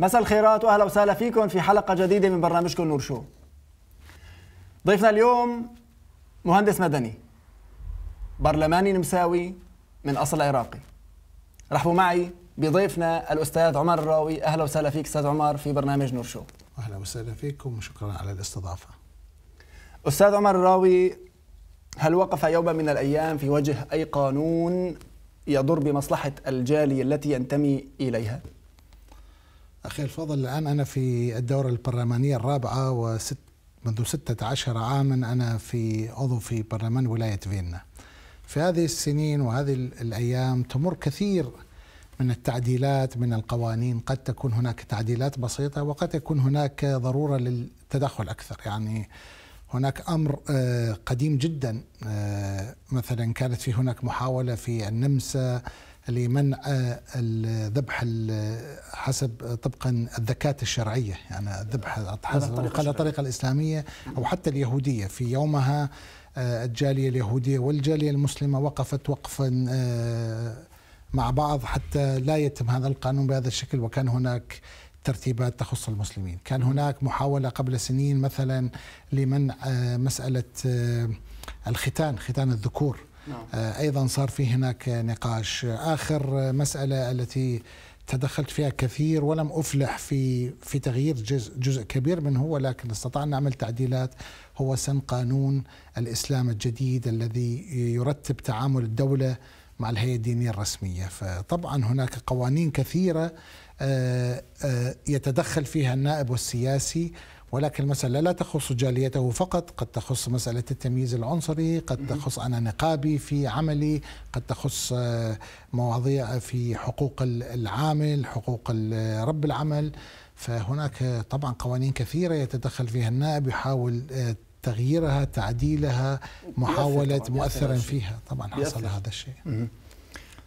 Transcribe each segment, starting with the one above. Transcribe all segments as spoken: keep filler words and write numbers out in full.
مساء الخيرات واهلا وسهلا فيكم في حلقه جديده من برنامجكم نور شو. ضيفنا اليوم مهندس مدني برلماني نمساوي من اصل عراقي. رحبوا معي بضيفنا الاستاذ عمر الراوي. اهلا وسهلا فيك استاذ عمر في برنامج نور شو. اهلا وسهلا فيكم وشكرا على الاستضافه. استاذ عمر الراوي، هل وقف يوما من الايام في وجه اي قانون يضر بمصلحه الجاليه التي ينتمي اليها؟ أخي الفضل، الآن أنا في الدورة البرلمانية الرابعة وست منذ ستة عشر عاما أنا في عضو في برلمان ولاية فيينا. في هذه السنين وهذه الأيام تمر كثير من التعديلات من القوانين، قد تكون هناك تعديلات بسيطة وقد يكون هناك ضرورة للتدخل أكثر. يعني هناك أمر قديم جدا، مثلا كانت في هناك محاولة في النمسا لمنع الذبح حسب طبقا الذكاة الشرعية، يعني الذبح على الطريقة الإسلامية أو حتى اليهودية. في يومها الجالية اليهودية والجالية المسلمة وقفت وقفا مع بعض حتى لا يتم هذا القانون بهذا الشكل، وكان هناك ترتيبات تخص المسلمين. كان هناك محاولة قبل سنين مثلا لمنع مسألة الختان، ختان الذكور. أيضا صار في هناك نقاش. آخر مسألة التي تدخلت فيها كثير ولم أفلح في في تغيير جزء, جزء كبير منه، ولكن استطعنا نعمل تعديلات، هو سن قانون الإسلام الجديد الذي يرتب تعامل الدولة مع الهيئة الدينية الرسمية. فطبعا هناك قوانين كثيرة يتدخل فيها النائب والسياسي، ولكن المسألة لا تخص جاليته فقط، قد تخص مسألة التمييز العنصري، قد تخص أنا نقابي في عملي، قد تخص مواضيع في حقوق العامل، حقوق رب العمل. فهناك طبعا قوانين كثيرة يتدخل فيها النائب، يحاول تغييرها تعديلها، محاولة مؤثرا فيها. طبعا حصل هذا الشيء.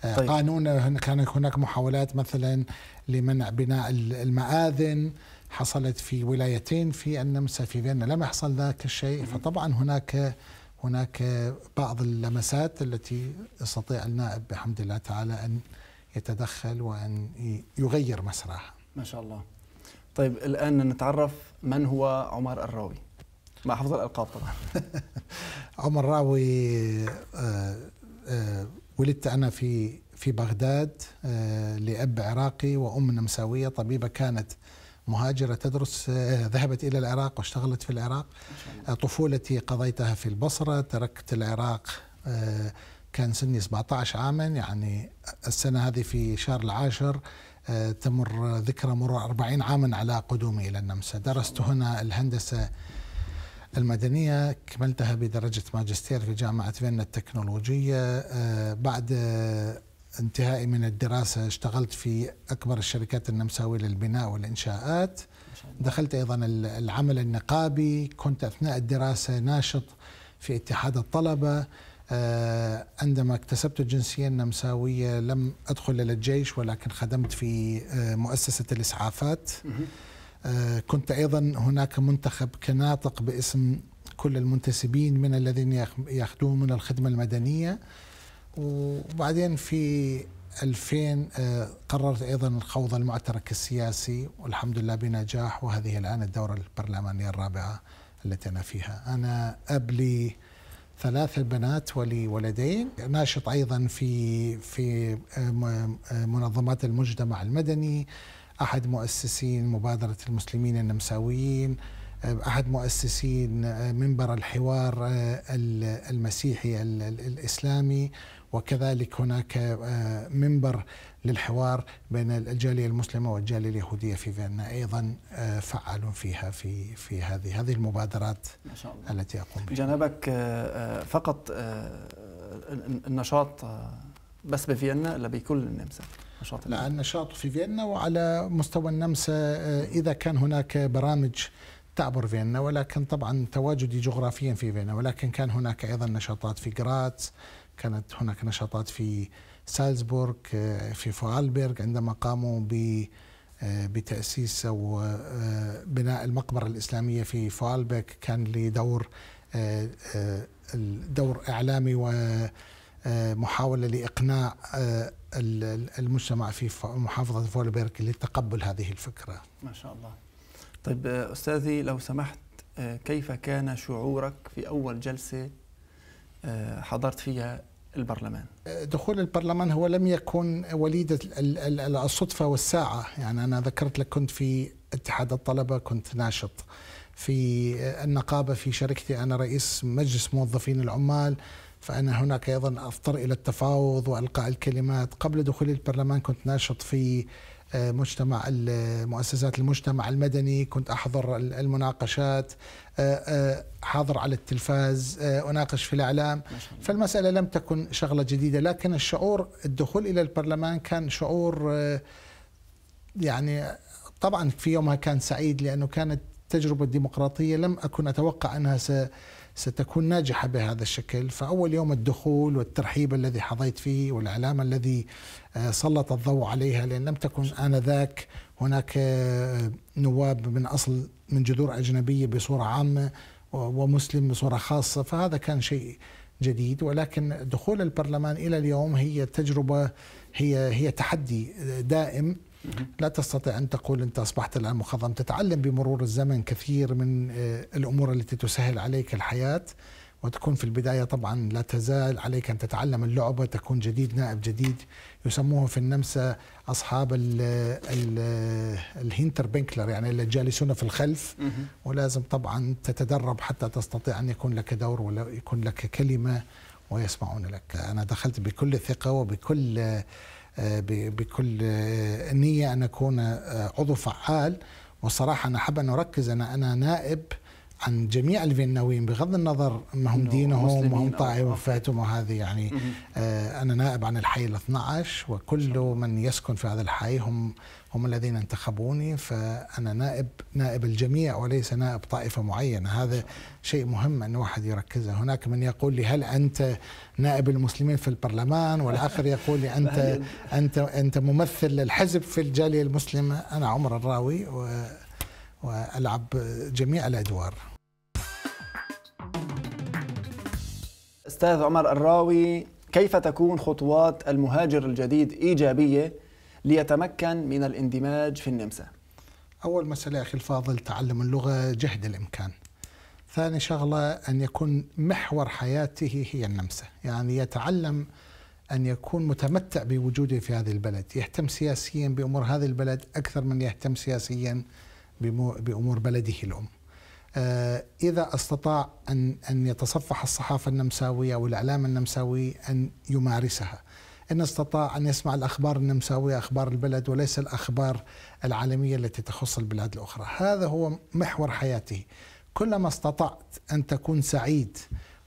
طيب. قانون كان هناك محاولات مثلا لمنع بناء المآذن، حصلت في ولايتين في النمسا في فيينا، لم يحصل ذاك الشيء. فطبعا هناك هناك بعض اللمسات التي يستطيع النائب بحمد الله تعالى ان يتدخل وان يغير مسارها. ما شاء الله. طيب الان نتعرف من هو عمر الراوي مع حفظ الالقاب طبعا. عمر الراوي، آه آه ولدت أنا في في بغداد لأب عراقي وأم نمساوية، طبيبة كانت مهاجرة تدرس، ذهبت إلى العراق واشتغلت في العراق. طفولتي قضيتها في البصرة، تركت العراق كان سني سبعة عشر عاما، يعني السنة هذه في شهر العاشر تمر ذكرى مرور أربعين عاما على قدومي إلى النمسا. درست هنا الهندسة المدنية، كملتها بدرجة ماجستير في جامعة فيينا التكنولوجية. بعد انتهائي من الدراسة اشتغلت في أكبر الشركات النمساوية للبناء والإنشاءات. دخلت أيضا العمل النقابي، كنت أثناء الدراسة ناشط في اتحاد الطلبة. عندما اكتسبت الجنسية النمساوية لم أدخل إلى الجيش، ولكن خدمت في مؤسسة الإسعافات. كنت أيضا هناك منتخب كناطق باسم كل المنتسبين من الذين يأخذون من الخدمة المدنية. وبعدين في ألفين قررت أيضا الخوض المعترك السياسي، والحمد لله بنجاح، وهذه الآن الدورة البرلمانية الرابعة التي أنا فيها. أنا أب لي ثلاث بنات ولي ولدين، ناشط أيضا في في منظمات المجتمع المدني، أحد مؤسسين مبادرة المسلمين النمساويين، أحد مؤسسين منبر الحوار المسيحي الإسلامي، وكذلك هناك منبر للحوار بين الجالية المسلمة والجالية اليهودية في فيينا، أيضا فعال فيها في في هذه هذه المبادرات ما شاء الله التي أقوم بها. جانبك فقط النشاط بس بفيينا ولا بكل النمسا؟ لا، النشاط في فيينا وعلى مستوى النمسا إذا كان هناك برامج تعبر فيينا، ولكن طبعا تواجدي جغرافيا في فيينا، ولكن كان هناك أيضا نشاطات في غراتس، كانت هناك نشاطات في سالزبورغ، في فورالبيرغ عندما قاموا ب بتأسيس أو بناء المقبرة الإسلامية في فورالبيرغ، كان لي دور دور إعلامي و محاولة لإقناع المجتمع في محافظة فولبرغ لتقبل هذه الفكرة. ما شاء الله. طيب أستاذي لو سمحت، كيف كان شعورك في أول جلسة حضرت فيها البرلمان؟ دخول البرلمان هو لم يكن وليدة الصدفة والساعة، يعني أنا ذكرت لك كنت في اتحاد الطلبة، كنت ناشط في النقابة في شركتي، أنا رئيس مجلس موظفين العمال، فأنا هناك أيضا أضطر إلى التفاوض وألقاء الكلمات. قبل دخولي البرلمان كنت ناشط في مجتمع مؤسسات المجتمع المدني، كنت أحضر المناقشات، حاضر على التلفاز، أناقش في الإعلام، فالمسألة لم تكن شغلة جديدة، لكن الشعور الدخول إلى البرلمان كان شعور، يعني طبعا في يومها كان سعيد لأنه كانت التجربة الديمقراطية لم أكن أتوقع أنها ستكون ناجحة بهذا الشكل. فأول يوم الدخول والترحيب الذي حظيت فيه والإعلام الذي سلط الضوء عليها، لأن لم تكن آنذاك هناك نواب من أصل من جذور أجنبية بصورة عامة ومسلم بصورة خاصة، فهذا كان شيء جديد. ولكن دخول البرلمان إلى اليوم هي تجربة، هي هي تحدي دائم، لا تستطيع أن تقول أنت أصبحت الآن مخضرم، تتعلم بمرور الزمن كثير من الأمور التي تسهل عليك الحياة، وتكون في البداية طبعا لا تزال عليك أن تتعلم اللعبة، تكون جديد نائب جديد، يسموه في النمسا أصحاب الهينتر بنكلر، يعني اللي جالسون في الخلف، ولازم طبعا تتدرب حتى تستطيع أن يكون لك دور ولا يكون لك كلمة ويسمعون لك. أنا دخلت بكل ثقة وبكل بكل نية أن أكون عضو فعال، وصراحة أنا حابب أن أركز أنا أنا نائب عن جميع الفييناويين بغض النظر ما هم دينهم وهم طائفتهم وهذه، يعني أنا نائب عن الحي الاثني عشر، وكل من يسكن في هذا الحي هم هم الذين انتخبوني، فأنا نائب نائب الجميع وليس نائب طائفة معينة. هذا شيء مهم أن واحد يركزه. هناك من يقول لي هل أنت نائب المسلمين في البرلمان، والآخر يقول لي أنت أنت أنت ممثل للحزب في الجالية المسلمة. أنا عمر الراوي و وألعب جميع الأدوار. أستاذ عمر الراوي، كيف تكون خطوات المهاجر الجديد إيجابية ليتمكن من الاندماج في النمسا؟ أول مسألة أخي الفاضل تعلم اللغة جهد الإمكان. ثاني شغلة أن يكون محور حياته هي النمسا، يعني يتعلم أن يكون متمتع بوجوده في هذه البلد، يهتم سياسيا بأمور هذه البلد أكثر من يهتم سياسيا بأمور بلده الأم. إذا استطاع أن أن يتصفح الصحافة النمساوية والإعلام النمساوي أن يمارسها، إن استطاع أن يسمع الأخبار النمساوية أخبار البلد وليس الأخبار العالمية التي تخص البلاد الأخرى، هذا هو محور حياته. كلما استطعت أن تكون سعيد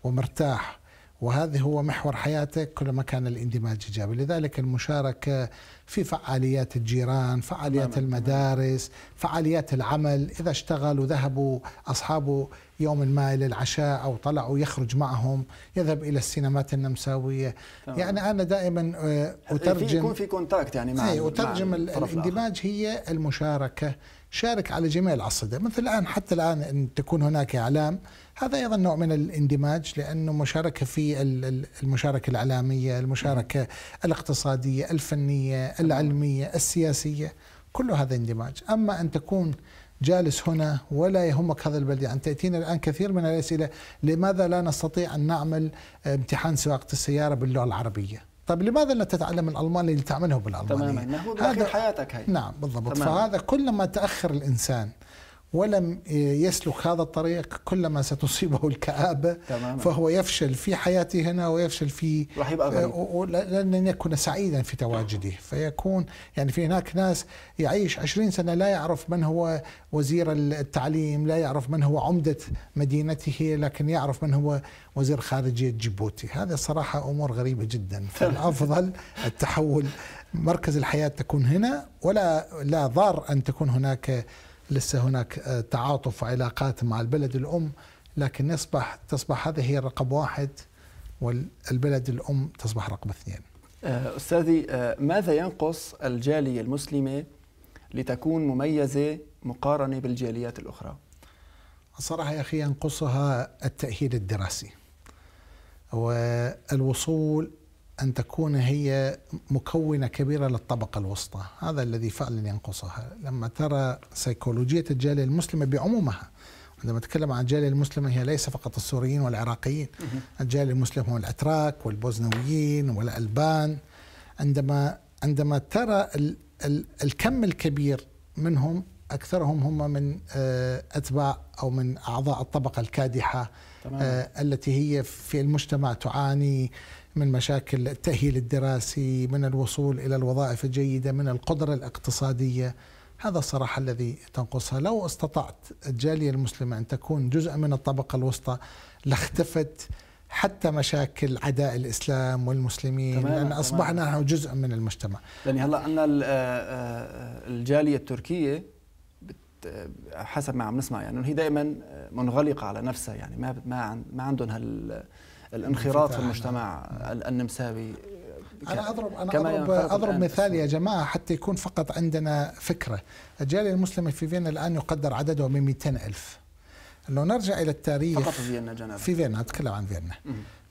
ومرتاح وهذا هو محور حياتك، كلما كان الاندماج إيجابي. لذلك المشاركة في فعاليات الجيران، فعاليات المدارس، فعاليات العمل، إذا اشتغلوا ذهبوا أصحابه يوم ما إلى العشاء أو طلعوا يخرج معهم، يذهب إلى السينمات النمساوية. طبعا. يعني أنا دائما أترجم، يكون في كونتاكت يعني مع أترجم مع الاندماج آخر. هي المشاركة، شارك على جميع الأصعدة، مثل الآن حتى الآن أن تكون هناك إعلام، هذا أيضا نوع من الاندماج، لأنه مشاركة في المشاركة الإعلامية، المشاركة الاقتصادية، الفنية، العلمية، السياسية، كل هذا اندماج. أما أن تكون جالس هنا ولا يهمك هذا البلد، يعني تأتينا الآن كثير من الأسئلة، لماذا لا نستطيع أن نعمل امتحان سواقة السيارة باللغة العربية؟ طب لماذا لا تتعلم الألماني اللي تعمله بالألمانية؟ تماما، هذا حياتك هي. نعم بالضبط. تمام. فهذا كلما تأخر الإنسان ولم يسلك هذا الطريق كلما ستصيبه الكآبة. تماما. فهو يفشل في حياته هنا ويفشل في راح يبقى غريب، لن يكون سعيدا في تواجده. فيكون يعني في هناك ناس يعيش عشرين سنة لا يعرف من هو وزير التعليم، لا يعرف من هو عمدة مدينته، لكن يعرف من هو وزير خارجية جيبوتي. هذا صراحة أمور غريبة جدا. فالأفضل التحول، مركز الحياة تكون هنا، ولا لا ضار أن تكون هناك لسه هناك تعاطف وعلاقات مع البلد الأم، لكن يصبح تصبح هذه هي رقم واحد والبلد الأم تصبح رقم اثنين. أستاذي، ماذا ينقص الجالية المسلمة لتكون مميزة مقارنة بالجاليات الأخرى؟ الصراحة يا أخي ينقصها التأهيل الدراسي والوصول أن تكون هي مكونة كبيرة للطبقة الوسطى. هذا الذي فعلا ينقصها. لما ترى سيكولوجية الجالية المسلمة بعمومها، عندما نتكلم عن الجالية المسلمة هي ليس فقط السوريين والعراقيين، الجالية المسلمة والأتراك والبوسنويين والألبان، عندما عندما ترى ال ال الكم الكبير منهم، أكثرهم هم من أتباع أو من أعضاء الطبقة الكادحة التي هي في المجتمع تعاني من مشاكل التأهيل الدراسي، من الوصول إلى الوظائف الجيدة، من القدرة الاقتصادية. هذا الصراحة الذي تنقصها. لو استطعت الجالية المسلمة أن تكون جزء من الطبقة الوسطى لاختفت حتى مشاكل عداء الإسلام والمسلمين، تمام، لأن أصبحنا نحن جزء من المجتمع. يعني هلا عندنا الجالية التركية حسب ما عم نسمع يعني هي دائما منغلقة على نفسها، يعني ما ما ما عندهم هال الانخراط في المجتمع النمساوي. أنا أضرب, أنا أضرب, أضرب مثال يا جماعة حتى يكون فقط عندنا فكرة. الجالية المسلمة في فيينا الآن يقدر عدده من مئتين ألف. لو نرجع إلى التاريخ فقط في فيينا جنابا. في فيينا أتكلم عن فيينا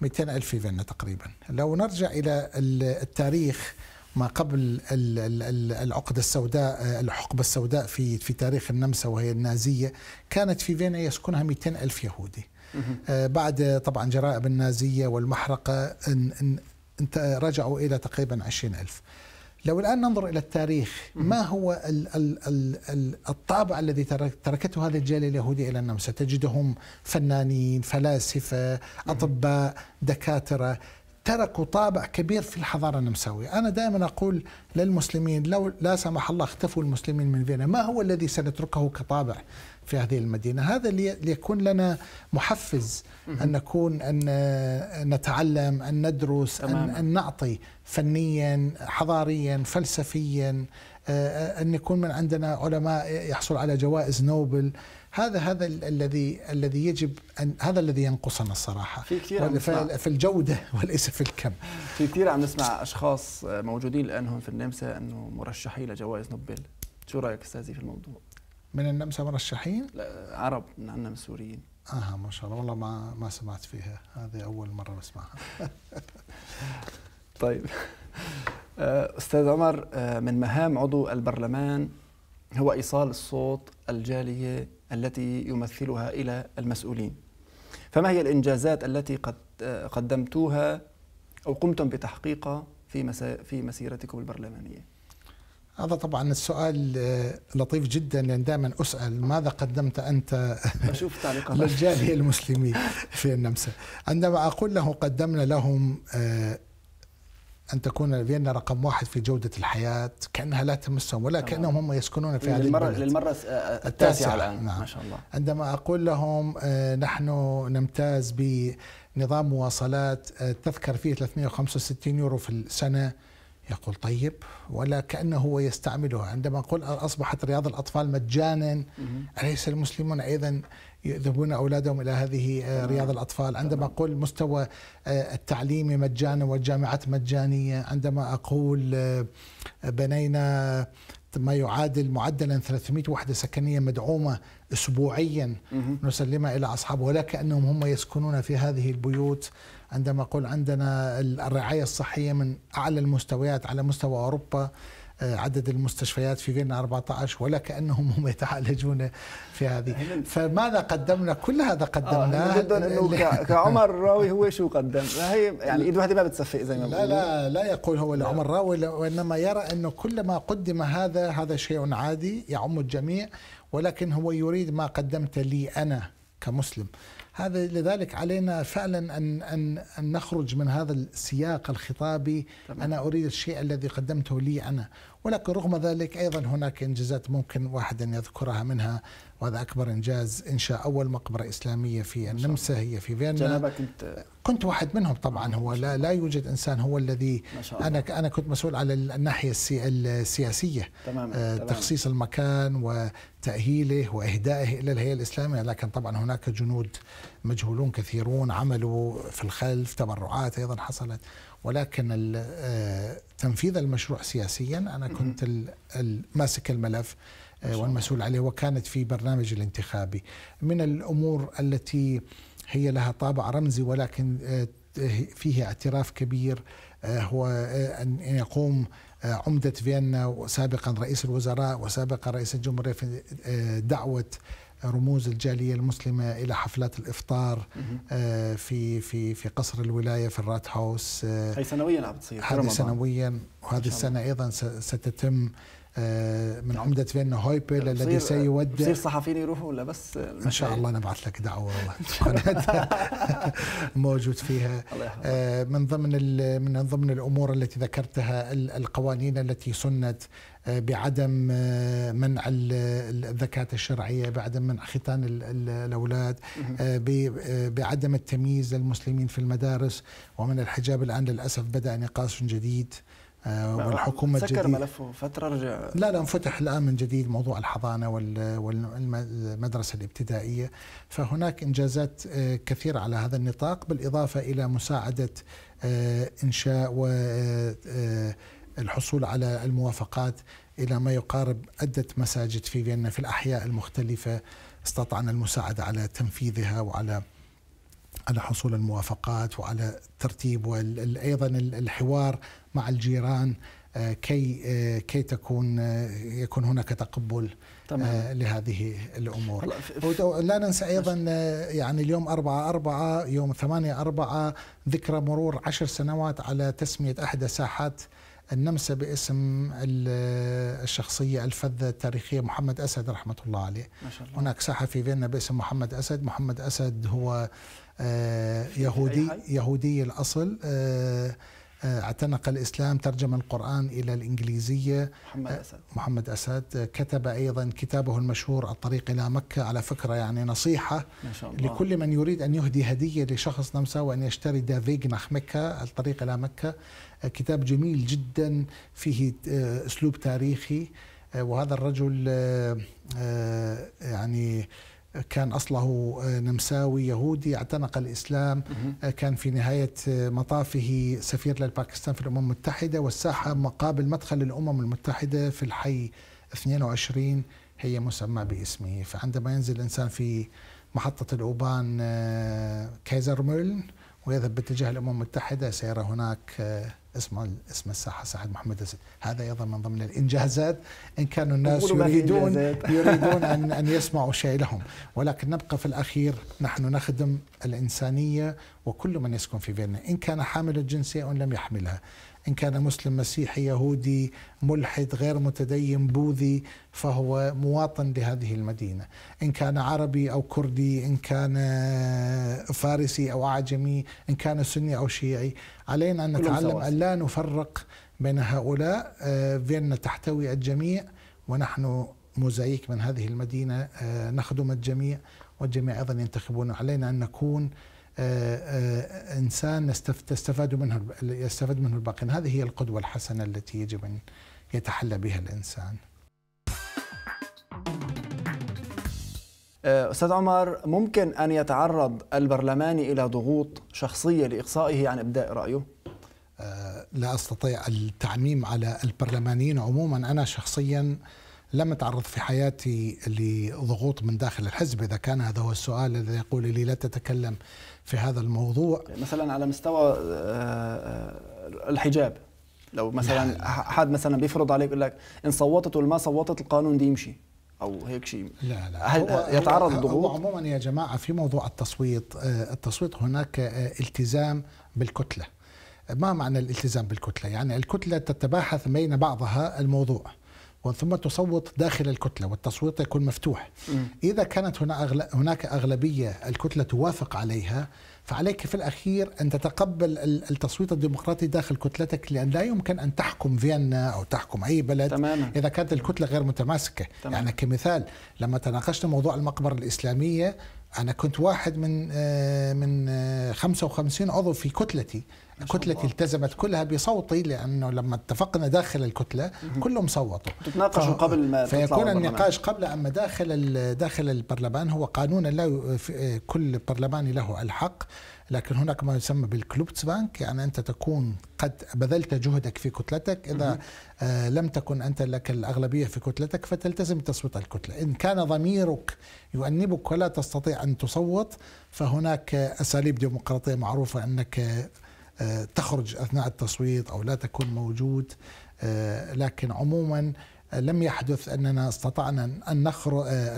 مئتين ألف في فيينا تقريبا. لو نرجع إلى التاريخ ما قبل العقدة السوداء، الحقبة السوداء في في تاريخ النمسا وهي النازية، كانت في فيينا يسكنها مئتين ألف يهودي. بعد طبعا جرائم النازية والمحرقة رجعوا إلى تقريبا عشرين ألف. لو الآن ننظر إلى التاريخ، ما هو الطابع الذي تركته هذه الجالية اليهودية إلى النمسا؟ تجدهم فنانين، فلاسفة، أطباء، دكاترة، تركوا طابع كبير في الحضارة النمساوية. أنا دائما أقول للمسلمين لو لا سمح الله اختفوا المسلمين من فيينا، ما هو الذي سنتركه كطابع في هذه المدينة؟ هذا ليكون لنا محفز أن نكون، أن نتعلم، أن ندرس، أن, أن نعطي فنيا، حضاريا، فلسفيا، أن يكون من عندنا علماء يحصل على جوائز نوبل. هذا هذا الذي الذي يجب أن، هذا الذي ينقصنا الصراحة في, في الجودة وليس في الكم. في كثير عم نسمع أشخاص موجودين الآن في النمسا أنه مرشحين لجوائز نوبل. شو رأيك أستاذي في الموضوع؟ من النمسا مرشحين؟ لا، عرب من عندنا، من سوريين. اها ما شاء الله، والله ما ما سمعت فيها، هذه أول مرة بسمعها. طيب أستاذ عمر، من مهام عضو البرلمان هو إيصال صوت الجالية التي يمثلها إلى المسؤولين، فما هي الإنجازات التي قد قدمتوها أو قمتم بتحقيقها في في مسيرتكم البرلمانية؟ هذا طبعا السؤال لطيف جدا، لأن دائما أسأل ماذا قدمت أنت للجالية المسلمين في النمسا. عندما أقول له قدمنا لهم أن تكون فيينا رقم واحد في جودة الحياة، كأنها لا تمسهم ولا كأنهم هم يسكنون في هذه البلد. للمرة التاسعة الآن، نعم. ما شاء الله. عندما أقول لهم نحن نمتاز بنظام مواصلات تذكر فيه ثلاثمئة وخمسة وستين يورو في السنة، يقول طيب ولا كأنه هو يستعمله. عندما أقول أصبحت رياض الأطفال مجانا، أليس المسلمون أيضا يذهبون أولادهم إلى هذه رياض الأطفال؟ عندما أقول مستوى التعليم مجانا والجامعات مجانية، عندما أقول بنينا ما يعادل معدلا ثلاثمئة وحدة سكنية مدعومة أسبوعيا نسلمها إلى أصحابه، ولا كأنهم هم يسكنون في هذه البيوت. عندما أقول عندنا الرعاية الصحية من أعلى المستويات على مستوى أوروبا، عدد المستشفيات في فيينا أربعة عشر، ولا كأنهم هم يتعالجون في هذه. فماذا قدمنا؟ كل هذا قدمناه. آه جدا انه كعمر الراوي هو شو قدم؟ هي يعني ايد واحدة ما بتصفق زي ما بقول. لا لا لا يقول هو لعمر الراوي، وانما يرى انه كل ما قدم هذا هذا شيء عادي يعم الجميع، ولكن هو يريد ما قدمت لي انا كمسلم. هذا لذلك علينا فعلا أن, أن, أن نخرج من هذا السياق الخطابي. طبعا. أنا أريد الشيء الذي قدمته لي أنا، ولكن رغم ذلك أيضا هناك إنجازات ممكن واحد أن يذكرها منها، وهذا أكبر إنجاز إنشاء أول مقبرة إسلامية في النمسا هي في فيينا. كنت واحد منهم طبعا، هو لا, لا يوجد إنسان هو الذي، أنا أنا كنت مسؤول على الناحية السياسية، آه تخصيص المكان وتأهيله وإهدائه إلى الهيئة الإسلامية، لكن طبعا هناك جنود مجهولون كثيرون عملوا في الخلف، تبرعات أيضا حصلت، ولكن تنفيذ المشروع سياسيا أنا كنت ماسك الملف والمسؤول عليه، وكانت في برنامج الانتخابي. من الأمور التي هي لها طابع رمزي ولكن فيه اعتراف كبير، هو أن يقوم عمدة فيينا وسابقا رئيس الوزراء وسابقا رئيس الجمهورية في دعوة رموز الجالية المسلمة إلى حفلات الإفطار في في في قصر الولاية في الراتهاوس. هي سنويا عم بتصير، هذه سنويا، وهذه السنة أيضا ستتم من عمدة فيينا هويبل الذي سيودع. بصير صحفيين يروحوا ولا بس؟ إن شاء الله نبعث لك دعوة والله موجود فيها. من ضمن من ضمن الأمور التي ذكرتها القوانين التي سنت بعدم منع الذكاة الشرعية، بعدم منع ختان الأولاد، بعدم التمييز للمسلمين في المدارس ومن الحجاب. الآن للأسف بدأ نقاش جديد والحكومة سكر ملفه فترة رجع. لا لا انفتح الآن من جديد موضوع الحضانة والمدرسة الابتدائية، فهناك إنجازات كثيرة على هذا النطاق، بالإضافة إلى مساعدة إنشاء والحصول على الموافقات إلى ما يقارب عدة مساجد في فيينا في الأحياء المختلفة، استطعنا المساعدة على تنفيذها وعلى على حصول الموافقات وعلى ترتيب وأيضا الحوار مع الجيران كي كي تكون يكون هناك تقبل لهذه الأمور. لا ننسى أيضا يعني اليوم أربعة أربعة، يوم ثمانية أربعة، ذكرى مرور عشر سنوات على تسمية إحدى ساحات النمسا باسم الشخصية الفذة التاريخية محمد أسد رحمة الله عليه. ما شاء الله. هناك ساحة في فيينا باسم محمد أسد. محمد أسد هو يهودي يهودي الأصل، اعتنق الإسلام، ترجم القرآن إلى الإنجليزية. محمد أسد. محمد أسد كتب أيضا كتابه المشهور الطريق إلى مكة، على فكرة يعني نصيحة ما شاء الله لكل من يريد أن يهدي هدية لشخص نمساوي أن يشتري دافيج نخ مكة، الطريق إلى مكة، كتاب جميل جدا فيه أسلوب تاريخي. وهذا الرجل يعني كان أصله نمساوي يهودي، اعتنق الإسلام، كان في نهاية مطافه سفير للباكستان في الأمم المتحدة، والساحة مقابل مدخل الأمم المتحدة في الحي اثنين وعشرين هي مسمى باسمه. فعندما ينزل الإنسان في محطة الأوبان كايزرمولن ويذهب باتجاه الأمم المتحدة سيرى هناك اسم اسم الساحة ساحة محمد أسد. هذا أيضا من ضمن الإنجازات، إن كانوا الناس يريدون يريدون أن أن يسمعوا شيء لهم، ولكن نبقى في الأخير نحن نخدم الإنسانية وكل من يسكن في فيينا، إن كان حامل الجنسية أم لم يحملها، إن كان مسلم مسيحي يهودي ملحد غير متدين بوذي فهو مواطن لهذه المدينة، إن كان عربي أو كردي، إن كان فارسي أو أعجمي، إن كان سني أو شيعي، علينا أن نتعلم أن لا نفرق بين هؤلاء. فيينا تحتوي الجميع ونحن موزايك من هذه المدينة، نخدم الجميع والجميع أيضا ينتخبون. علينا أن نكون إنسان تستفاد منه يستفاد منه الباقين. هذه هي القدوة الحسنة التي يجب أن يتحلى بها الإنسان. أستاذ عمر، ممكن أن يتعرض البرلماني إلى ضغوط شخصية لإقصائه عن إبداء رأيه؟ لا أستطيع التعميم على البرلمانيين عموما. أنا شخصيا لم أتعرض في حياتي لضغوط من داخل الحزب، إذا كان هذا هو السؤال الذي يقول لي لا تتكلم في هذا الموضوع. مثلا على مستوى الحجاب، لو مثلا أحد مثلا بيفرض عليك يقول لك إن صوتت ولا ما صوتت القانون دي يمشي أو هيك شيء، لا لا هل يتعرض لضغوط؟ عموما يا جماعة في موضوع التصويت، التصويت هناك التزام بالكتلة. ما معنى الالتزام بالكتلة؟ يعني الكتلة تتباحث بين بعضها الموضوع وثم تصوت داخل الكتلة، والتصويت يكون مفتوح. إذا كانت هناك أغلبية الكتلة توافق عليها فعليك في الأخير أن تتقبل التصويت الديمقراطي داخل كتلتك، لأن لا يمكن أن تحكم فيينا أو تحكم أي بلد تماما إذا كانت الكتلة غير متماسكة. تمام. يعني كمثال لما تناقشنا موضوع المقبرة الإسلامية، أنا كنت واحد من من خمسة وخمسين عضو في كتلتي، كتلتي التزمت كلها بصوتي، لأنه لما اتفقنا داخل الكتلة كلهم صوتوا. تتناقشوا قبل ما تطلعوا فيكون النقاش قبل. أما داخل داخل البرلمان هو قانون لا كل برلماني له الحق، لكن هناك ما يسمى بالكلوبتسبانك، يعني أنت تكون قد بذلت جهدك في كتلتك، إذا آه لم تكن أنت لك الأغلبية في كتلتك فتلتزم تصويت الكتلة. إن كان ضميرك يؤنبك ولا تستطيع أن تصوت فهناك أساليب ديمقراطية معروفة أنك تخرج أثناء التصويت أو لا تكون موجود. لكن عموما لم يحدث أننا استطعنا أن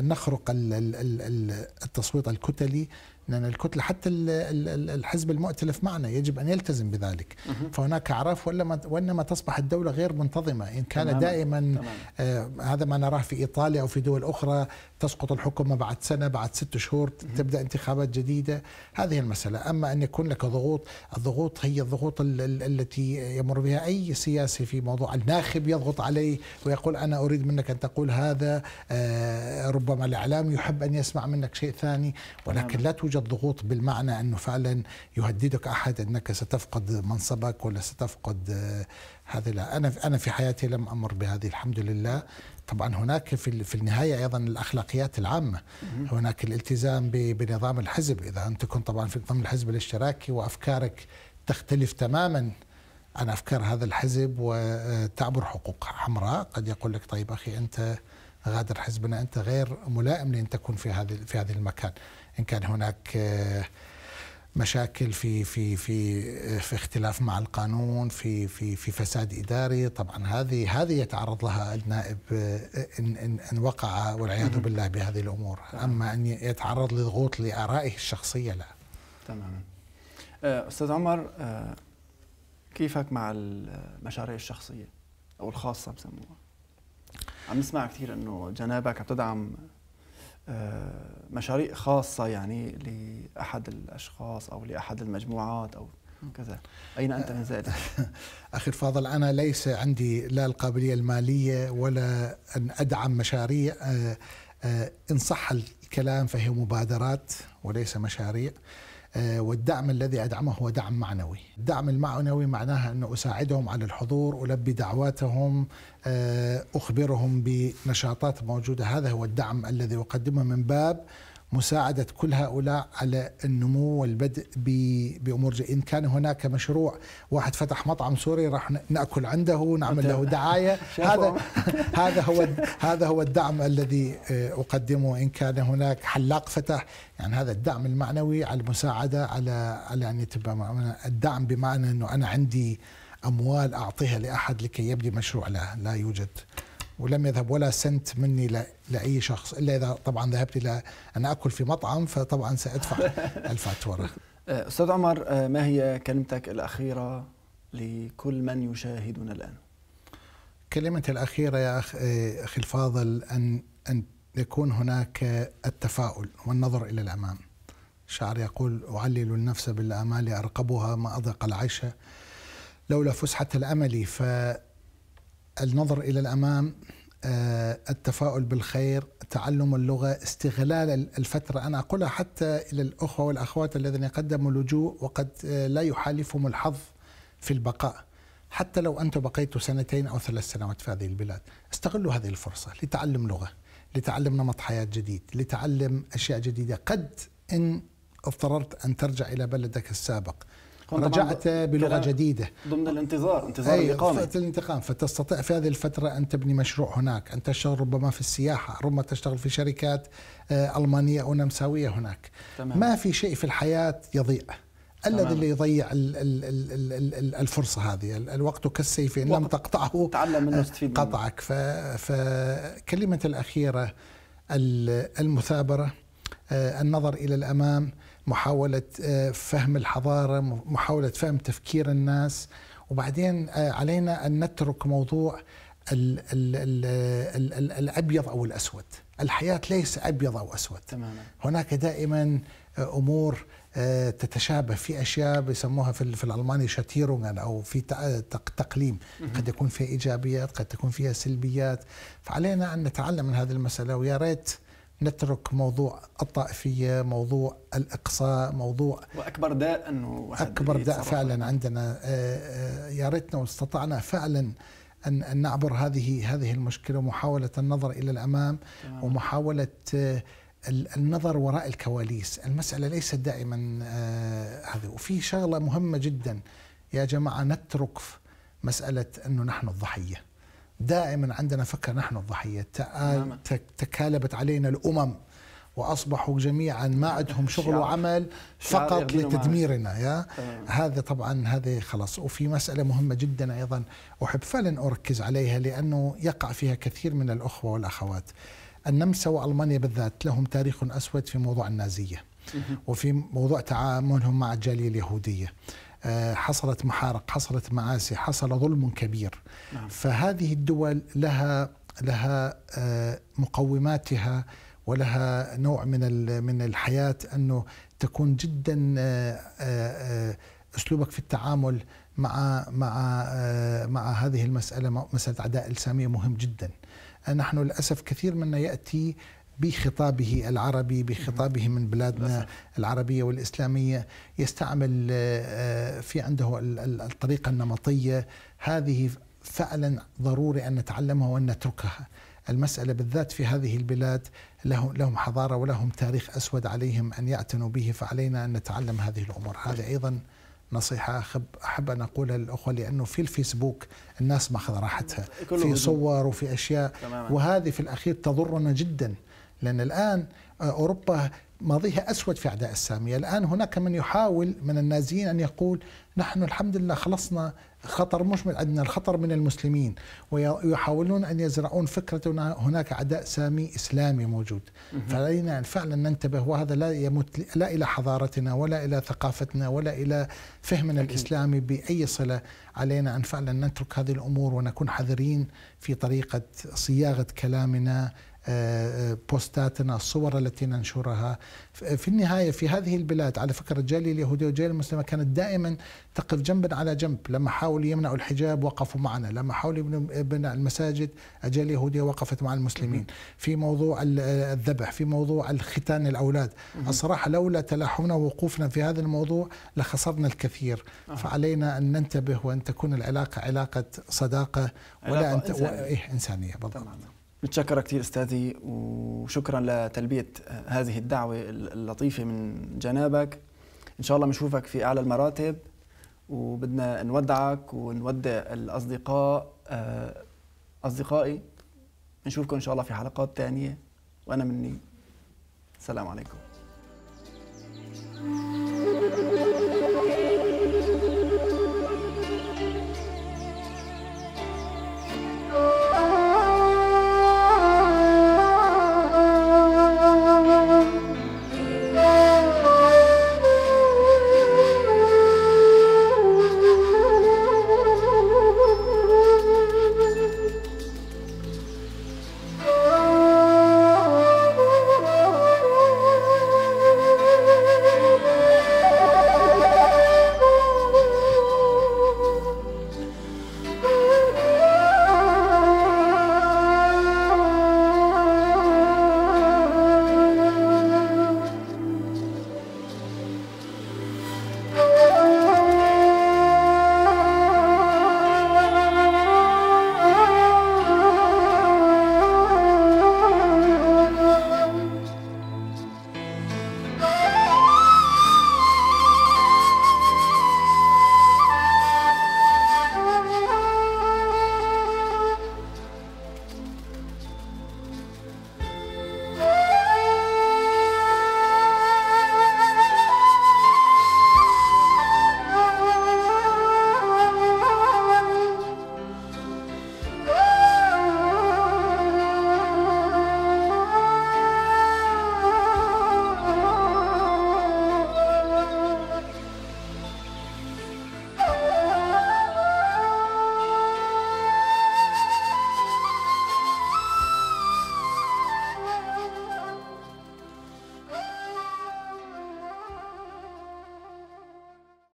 نخرق التصويت الكتلي، لأن الكتلة حتى الحزب المؤتلف معنا يجب أن يلتزم بذلك. فهناك أعراف وإنما تصبح الدولة غير منتظمة إن كان دائما. آه هذا ما نراه في إيطاليا أو في دول أخرى، تسقط الحكومة بعد سنة بعد ست شهور تبدأ انتخابات جديدة. هذه المسألة. أما أن يكون لك ضغوط، الضغوط هي الضغوط التي يمر بها أي سياسي في موضوع. الناخب يضغط عليه ويقول أنا أريد منك أن تقول هذا. آه ربما الإعلام يحب أن يسمع منك شيء ثاني، ولكن لا توجد ضغوط بالمعنى أنه فعلا يهددك أحد أنك ستفقد منصبك ولا ستفقد هذا. لا، أنا أنا في حياتي لم أمر بهذه الحمد لله. طبعا هناك في في النهاية أيضا الأخلاقيات العامة، هناك الالتزام بنظام الحزب. إذا أنت كنت طبعا في نظام الحزب الاشتراكي وأفكارك تختلف تماما عن أفكار هذا الحزب وتعبر حقوق حمراء، قد يقول لك طيب أخي أنت غادر حزبنا، أنت غير ملائم لأن تكون في هذا في هذا المكان. إن كان هناك مشاكل في في في في اختلاف مع القانون، في في في فساد إداري، طبعا هذه هذه يتعرض لها النائب إن إن, إن وقع والعياذ بالله بهذه الأمور. أما أن يتعرض لضغوط لآرائه الشخصية لا. تماما. أستاذ عمر، كيفك مع المشاريع الشخصية أو الخاصة بسموها؟ عم نسمع كثير إنه جنابك عم تدعم مشاريع خاصة يعني لأحد الأشخاص أو لأحد المجموعات أو كذا. أين أنت من ذلك؟ أخي الفاضل، أنا ليس عندي لا القابلية المالية ولا أن أدعم مشاريع. إن صح الكلام فهي مبادرات وليس مشاريع. والدعم الذي أدعمه هو دعم معنوي. الدعم المعنوي معناها أنه أساعدهم على الحضور، ألبي دعواتهم، أخبرهم بنشاطات موجودة. هذا هو الدعم الذي أقدمه من باب مساعدة كل هؤلاء على النمو والبدء بأمور. إن كان هناك مشروع واحد فتح مطعم سوري راح نأكل عنده، نعمل له دعاية. هذا هذا هو هذا هو الدعم الذي أقدمه. إن كان هناك حلاق فتح، يعني هذا الدعم المعنوي على المساعدة على على أن يتبقى الدعم بمعنى أنه أنا عندي أموال أعطيها لأحد لكي يبدي مشروع. لا لا يوجد، ولم يذهب ولا سنت مني لأي شخص، إلا إذا طبعا ذهبت إلى أن أكل في مطعم فطبعا سأدفع الفاتورة. أستاذ عمر، ما هي كلمتك الأخيرة لكل من يشاهدنا الآن؟ كلمتي الأخيرة يا أخي الفاضل أن أن يكون هناك التفاؤل والنظر إلى الأمام. الشاعر يقول: أعلل النفس بالآمال أرقبها ما أضيق العيش لولا فسحة الأمل. ف النظر إلى الأمام، التفاؤل بالخير، تعلم اللغة، استغلال الفترة. أنا أقولها حتى إلى الأخوة والأخوات الذين قدموا لجوء وقد لا يحالفهم الحظ في البقاء، حتى لو أنتم بقيتوا سنتين أو ثلاث سنوات في هذه البلاد، استغلوا هذه الفرصة لتعلم لغة، لتعلم نمط حياة جديد، لتعلم أشياء جديدة. قد إن اضطررت أن ترجع إلى بلدك السابق رجعت بلغة جديدة ضمن الانتظار، انتظار الإقامة، الانتقام، فتستطيع في هذه الفترة أن تبني مشروع هناك، أن تشتغل ربما في السياحة، ربما تشتغل في شركات ألمانية أو نمساوية هناك. تمام. ما في شيء في الحياة يضيع. الذي اللي يضيع ال ال ال ال الفرصة هذه، الوقت كالسيف إن لم تقطعه تعلم منه تستفيد قطعك. فكلمة الأخيرة المثابرة، النظر إلى الأمام، محاولة فهم الحضارة، محاولة فهم تفكير الناس. وبعدين علينا أن نترك موضوع ال ال ال ال ال الأبيض أو الأسود. الحياة ليس أبيض أو أسود. تمام. هناك دائما أمور تتشابه في أشياء بيسموها في الألماني شاتيرونغن أو في تقليم، قد يكون فيها إيجابيات قد تكون فيها سلبيات. فعلينا أن نتعلم من هذه المسألة، ويا ريت نترك موضوع الطائفية، موضوع الإقصاء، موضوع وأكبر داء أنه أكبر داء فعلا عندنا. يا ريتنا واستطعنا فعلا أن أن نعبر هذه هذه المشكلة، ومحاولة النظر إلى الأمام. تمام. ومحاولة النظر وراء الكواليس، المسألة ليست دائما هذه. وفي شغلة مهمة جدا يا جماعة، نترك مسألة أنه نحن الضحية. دائما عندنا فكرة نحن الضحية، تكالبت علينا الأمم وأصبحوا جميعا ما عندهم شغل وعمل فقط لتدميرنا. يا هذا طبعا هذه خلاص. وفي مسألة مهمة جدا أيضا أحب فعلا أركز عليها لأنه يقع فيها كثير من الأخوة والأخوات. النمسا وألمانيا بالذات لهم تاريخ أسود في موضوع النازية وفي موضوع تعاملهم مع الجالية اليهودية. حصلت محارق، حصلت معاسي، حصل ظلم كبير. فهذه الدول لها لها مقوماتها ولها نوع من من الحياة أنه تكون جدا أسلوبك في التعامل مع مع مع هذه المسألة، مسألة عداء السامية، مهم جدا. نحن للأسف كثير منا يأتي بخطابه العربي، بخطابه من بلادنا العربية والإسلامية، يستعمل في عنده الطريقة النمطية. هذه فعلا ضروري أن نتعلمها وأن نتركها. المسألة بالذات في هذه البلاد لهم حضارة ولهم تاريخ أسود عليهم أن يعتنوا به، فعلينا أن نتعلم هذه الأمور. هذا أيضا نصيحة أحب أن أقولها للأخوة، لأنه في الفيسبوك الناس ما أخذ راحتها في صور وفي أشياء، وهذه في الأخير تضرنا جدا. لأن الآن أوروبا ماضيها أسود في أعداء السامية. الآن هناك من يحاول من النازيين أن يقول نحن الحمد لله خلصنا، خطر مش من عندنا، الخطر من المسلمين، ويحاولون أن يزرعون فكرة هناك عداء سامي إسلامي موجود. فعلينا فعلا ننتبه، وهذا لا يمت لا إلى حضارتنا ولا إلى ثقافتنا ولا إلى فهمنا الإسلامي بأي صلة. علينا أن فعلا نترك هذه الأمور ونكون حذرين في طريقة صياغة كلامنا، بوستاتنا، الصور التي ننشرها. في النهاية في هذه البلاد على فكرة الجالية اليهودية والجالية المسلمة كانت دائما تقف جنبا على جنب. لما حاولوا يمنعوا الحجاب وقفوا معنا، لما حاولوا يبنوا المساجد الجالية اليهودية وقفت مع المسلمين، في موضوع الذبح، في موضوع الختان الأولاد. الصراحة لولا تلاحمنا ووقوفنا في هذا الموضوع لخسرنا الكثير. فعلينا أن ننتبه وأن تكون العلاقة علاقة صداقة ولا أنت إنسانية. بالضبط. متشكر كثير أستاذي، وشكرا لتلبية هذه الدعوة اللطيفة من جنابك. إن شاء الله بنشوفك في أعلى المراتب، وبدنا نودعك ونودع الأصدقاء. أصدقائي نشوفكم إن شاء الله في حلقات تانية، وأنا مني السلام عليكم.